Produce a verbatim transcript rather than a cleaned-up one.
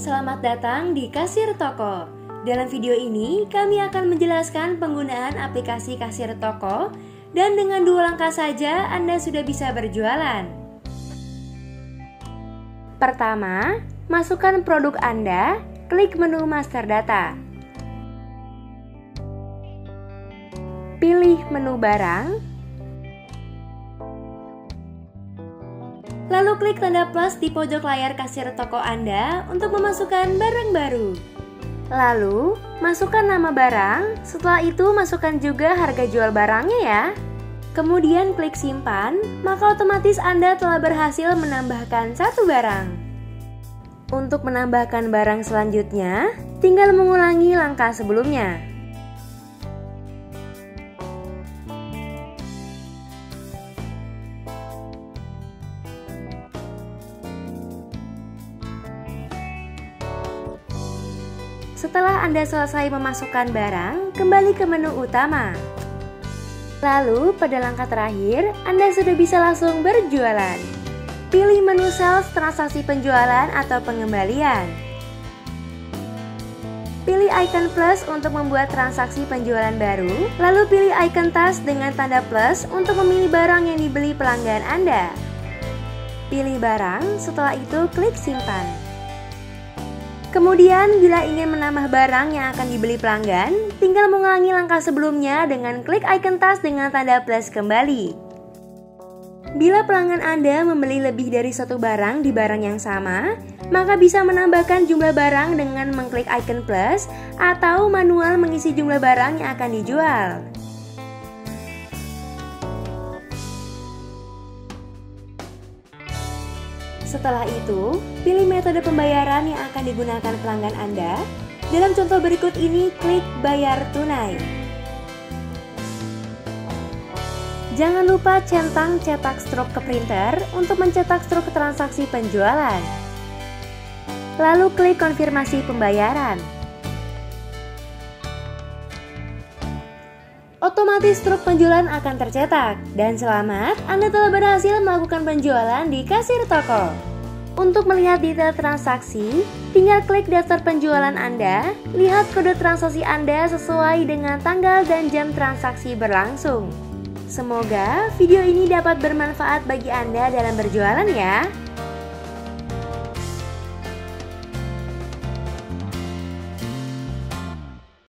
Selamat datang di Kasir Toko. Dalam video ini kami akan menjelaskan penggunaan aplikasi Kasir Toko, dan dengan dua langkah saja Anda sudah bisa berjualan. Pertama, masukkan produk Anda, klik menu Master Data. Pilih menu barang, lalu klik tanda plus di pojok layar kasir toko Anda untuk memasukkan barang baru. Lalu, masukkan nama barang, setelah itu masukkan juga harga jual barangnya ya. Kemudian klik simpan, maka otomatis Anda telah berhasil menambahkan satu barang. Untuk menambahkan barang selanjutnya, tinggal mengulangi langkah sebelumnya. Setelah Anda selesai memasukkan barang, kembali ke menu utama. Lalu, pada langkah terakhir, Anda sudah bisa langsung berjualan. Pilih menu sales transaksi penjualan atau pengembalian. Pilih icon plus untuk membuat transaksi penjualan baru, lalu pilih icon tas dengan tanda plus untuk memilih barang yang dibeli pelanggan Anda. Pilih barang, setelah itu klik simpan. Kemudian, bila ingin menambah barang yang akan dibeli pelanggan, tinggal mengulangi langkah sebelumnya dengan klik icon tas dengan tanda plus kembali. Bila pelanggan Anda membeli lebih dari satu barang di barang yang sama, maka bisa menambahkan jumlah barang dengan mengklik icon plus atau manual mengisi jumlah barang yang akan dijual. Setelah itu, pilih metode pembayaran yang akan digunakan pelanggan Anda. Dalam contoh berikut ini, klik bayar tunai. Jangan lupa centang cetak struk ke printer untuk mencetak struk transaksi penjualan. Lalu klik konfirmasi pembayaran. Otomatis struk penjualan akan tercetak. Dan selamat, Anda telah berhasil melakukan penjualan di Kasir Toko. Untuk melihat detail transaksi, tinggal klik daftar penjualan Anda, lihat kode transaksi Anda sesuai dengan tanggal dan jam transaksi berlangsung. Semoga video ini dapat bermanfaat bagi Anda dalam berjualan ya.